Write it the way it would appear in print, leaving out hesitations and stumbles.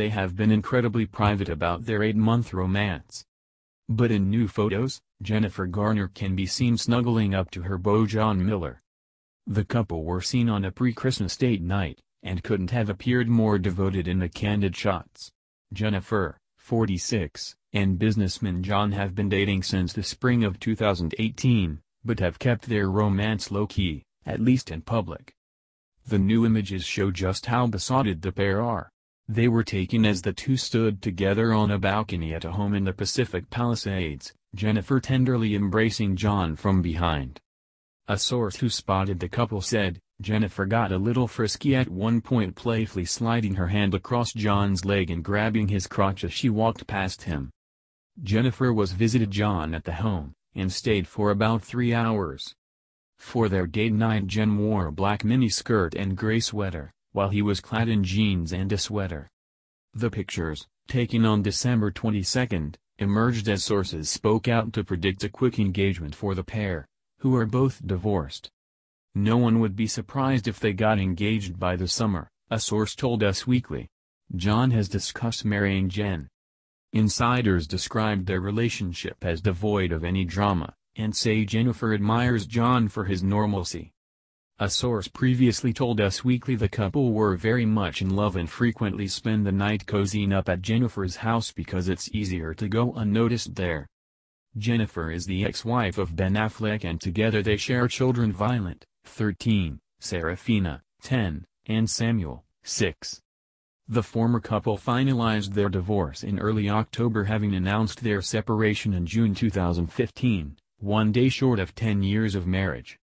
they have been incredibly private about their 8-month romance. But in new photos, Jennifer Garner can be seen snuggling up to her beau John Miller. The couple were seen on a pre-Christmas date night, and couldn't have appeared more devoted in the candid shots. Jennifer, 46, and businessman John have been dating since the spring of 2018, but have kept their romance low-key, at least in public. The new images show just how besotted the pair are. They were taken as the two stood together on a balcony at a home in the Pacific Palisades, Jennifer tenderly embracing John from behind. A source who spotted the couple said, "Jennifer got a little frisky at one point, playfully sliding her hand across John's leg and grabbing his crotch as she walked past him." Jennifer visited John at the home, and stayed for about 3 hours. For their date night, Jen wore a black miniskirt and gray sweater, while he was clad in jeans and a sweater. The pictures, taken on December 22, emerged as sources spoke out to predict a quick engagement for the pair, who are both divorced. "No one would be surprised if they got engaged by the summer," a source told Us Weekly. John has discussed marrying Jen. Insiders described their relationship as devoid of any drama, and say Jennifer admires John for his normalcy. A source previously told Us Weekly the couple were very much in love and frequently spend the night cozying up at Jennifer's house because it's easier to go unnoticed there. Jennifer is the ex-wife of Ben Affleck, and together they share children Violet, 13, Serafina, 10, and Samuel, 6. The former couple finalized their divorce in early October, having announced their separation in June 2015, one day short of 10 years of marriage.